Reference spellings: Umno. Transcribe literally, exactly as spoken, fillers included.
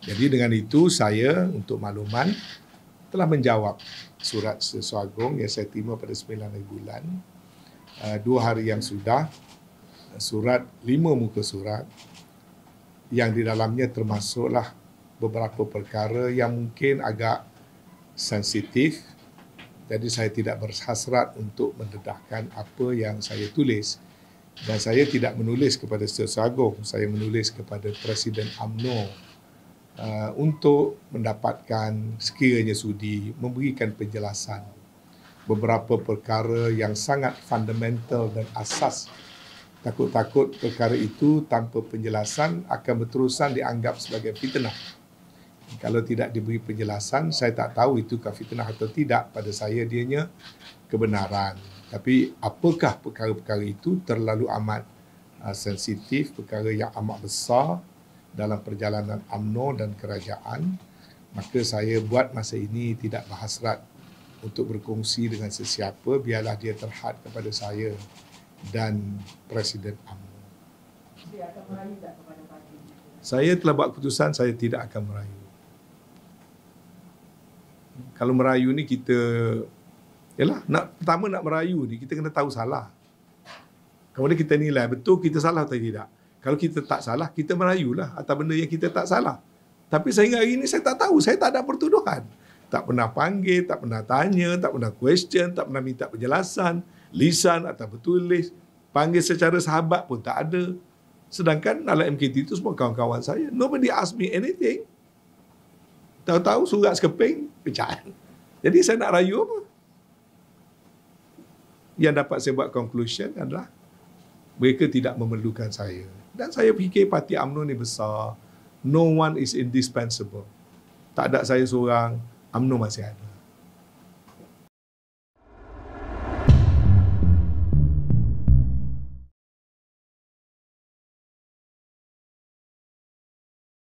Jadi dengan itu saya untuk makluman telah menjawab surat Sesuai Agung yang saya terima pada sembilan hari bulan. Uh, dua hari yang sudah, surat lima muka surat yang di dalamnya termasuklah beberapa perkara yang mungkin agak sensitif. Jadi saya tidak berhasrat untuk mendedahkan apa yang saya tulis. Dan saya tidak menulis kepada Sesuai Agung, saya menulis kepada Presiden UMNO uh, untuk mendapatkan sekiranya sudi memberikan penjelasan beberapa perkara yang sangat fundamental dan asas. Takut-takut perkara itu tanpa penjelasan akan berterusan dianggap sebagai fitnah. Kalau tidak diberi penjelasan, saya tak tahu itu kah fitnah atau tidak, pada saya dianya kebenaran. Tapi apakah perkara-perkara itu terlalu amat uh, sensitif, perkara yang amat besar dalam perjalanan UMNO dan kerajaan, maka saya buat masa ini tidak berhasrat untuk berkongsi dengan sesiapa, biarlah dia terhad kepada saya dan Presiden UMNO. Dia akan merayu tak kepada parti? Saya telah buat keputusan, saya tidak akan merayu. Kalau merayu ni kita... Yalah, nak, pertama nak merayu ni, kita kena tahu salah. Kemudian kita nilai, betul kita salah atau tidak. Kalau kita tak salah, kita merayulah atas benda yang kita tak salah. Tapi sehingga hari ini saya tak tahu, saya tak ada pertuduhan. Tak pernah panggil, tak pernah tanya, tak pernah question, tak pernah minta penjelasan, lisan atau bertulis. Panggil secara sahabat pun tak ada. Sedangkan dalam M K T itu semua kawan-kawan saya. Nobody ask me anything. Tahu-tahu surat sekeping, pecat. Jadi saya nak rayu apa? Yang dapat saya buat conclusion adalah mereka tidak memerlukan saya. Dan saya fikir parti UMNO ni besar. No one is indispensable. Tak ada saya seorang, UMNO masih ada.